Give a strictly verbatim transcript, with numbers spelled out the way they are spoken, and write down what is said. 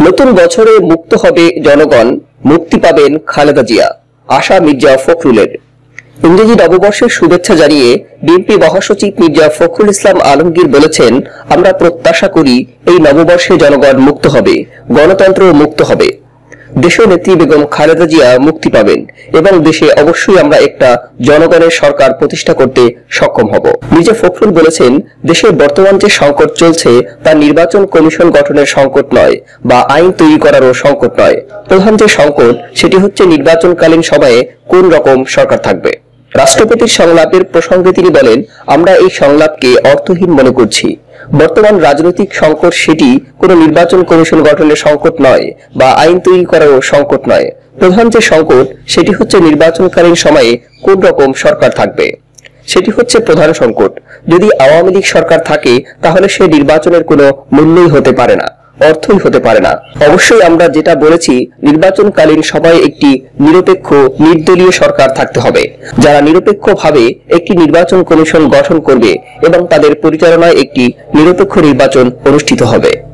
नतून बछरे मुक्त होबे जनगण मुक्ति पाबेन खालेदा जिया आशा मिर्जा फखरुलेर इंग्रेजी नववर्षेर शुभेच्छा जानिये बीएनपी महासचिव मिर्जा फखरुल इस्लाम आलमगीर बोलेছেন আমরা প্রত্যাশা করি এই নববর্ষে জনগণ মুক্ত হবে গণতন্ত্র মুক্ত হবে দেশের নেত্রী বেগম খালেদা জিয়া মুক্তি পাবেন এবং দেশে অবশ্যই আমরা একটা জনগণের সরকার প্রতিষ্ঠা করতে সক্ষম হব। মির্জা ফখরুল বলেছেন দেশের বর্তমান যে সংকট চলছে তা নির্বাচন কমিশন গঠনের সংকট নয় বা আইন তৈরি করারও সংকট নয়। প্রধান যে সংকট সেটি হচ্ছে নির্বাচনকালীন সময়ে কোন রকম সরকার থাকবে। রাষ্ট্রপতির সংলাপের প্রসঙ্গে তিনি বলেন আমরা এই সংলাপকে অর্থহীন মনে করছি। बर्तमान राजनैतिक संकट सेटी कोनो निर्वाचन कमिशन गठने संकट नय बा आईन तैरी करारो संकट नय प्रधान जे संकट सेटी होच्छे निर्वाचनकालीन समये कोन रकम सरकार थाकबे सेटी होच्छे प्रधान संकट यदि आवामी लीग सरकार थाके ताहले से निर्वाचनेर कोनो मूल्यई होते पारे ना अर्थई होते पारे ना अवश्यई आमरा जेटा बोलेछि निर्वाचनकालीन सभाय एकटी निरपेक्ष निर्दलीय सरकार थाकते होबे जारा निरपेक्षभावे एकटी निर्वाचन कमिशन गठन करबे एबं तादेर परिचालनाय एकटी निरपेक्ष निर्वाचन अनुष्ठित होबे।